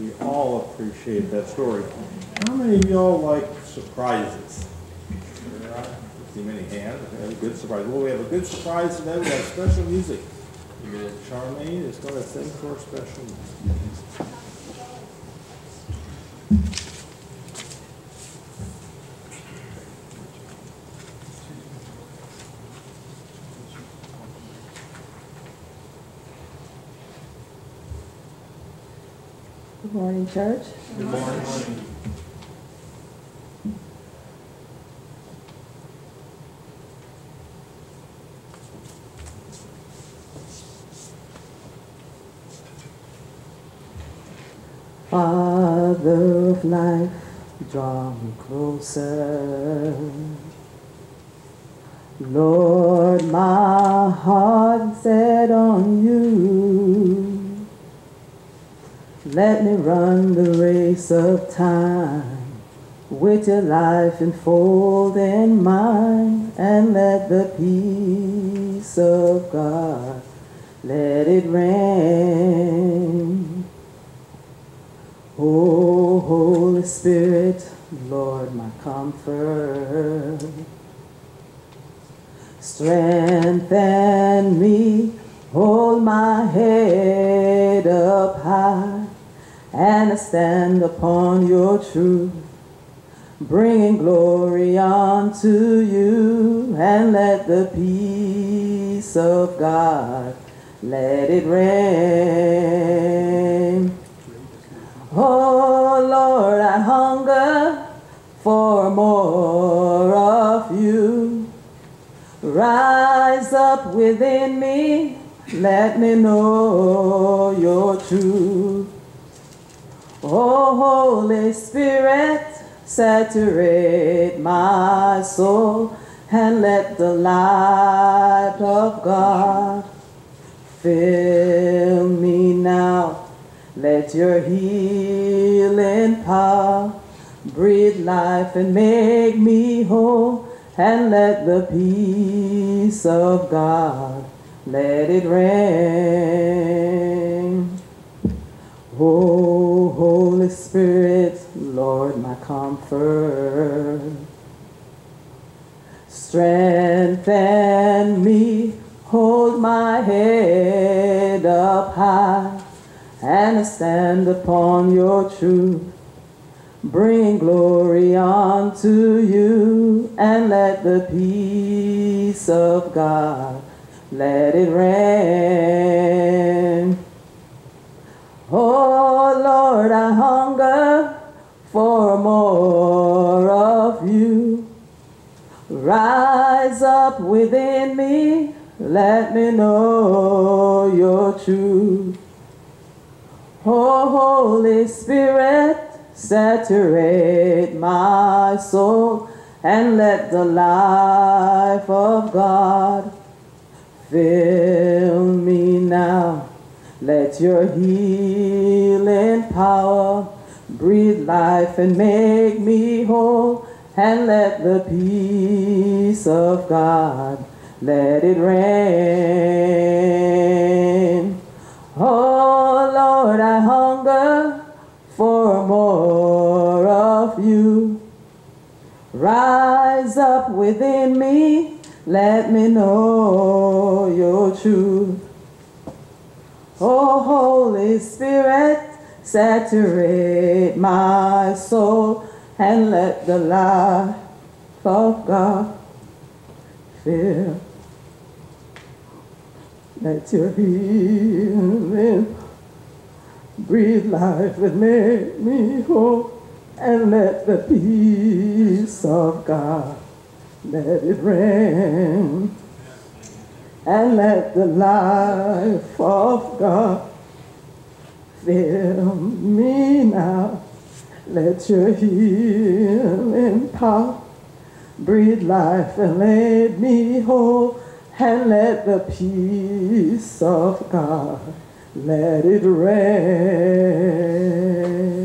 We all appreciate that story. How many of y'all like surprises? There are too many hands. We have a good surprise. Well, we have a good surprise today. We have special music. Charmaine is going to sing for special music. Good morning, church. Good morning. Father of life, draw me closer. Lord, my heart's set on you. Let me run the race of time with your life enfolded in mine, and let the peace of God, let it reign. Oh, Holy Spirit, Lord, my comfort, strengthen me, hold my head up high, and I stand upon your truth, bringing glory unto you, and let the peace of God, let it reign. Oh Lord, I hunger for more of you. Rise up within me, let me know your truth. Oh, Holy Spirit, saturate my soul, and let the light of God fill me now. Let your healing power breathe life and make me whole, and let the peace of God, let it reign. Oh, Holy Spirit, Lord, my comfort, strengthen me, hold my head up high, and I stand upon your truth, bring glory unto you, and let the peace of God, let it rain. Oh Lord, I hunger for more of you. Rise up within me, let me know your truth. Oh Holy Spirit, saturate my soul, and let the life of God fill me now. Let your healing power breathe life and make me whole, and let the peace of God, let it reign. Oh Lord, I hunger for more of you. Rise up within me, let me know your truth. Oh, Holy Spirit, saturate my soul, and let the light of God fill. Let your healing breathe life and make me whole, and let the peace of God, let it rain, and let the life of God fill me now. Let your healing power breathe life and let me whole, and let the peace of God, let it rain.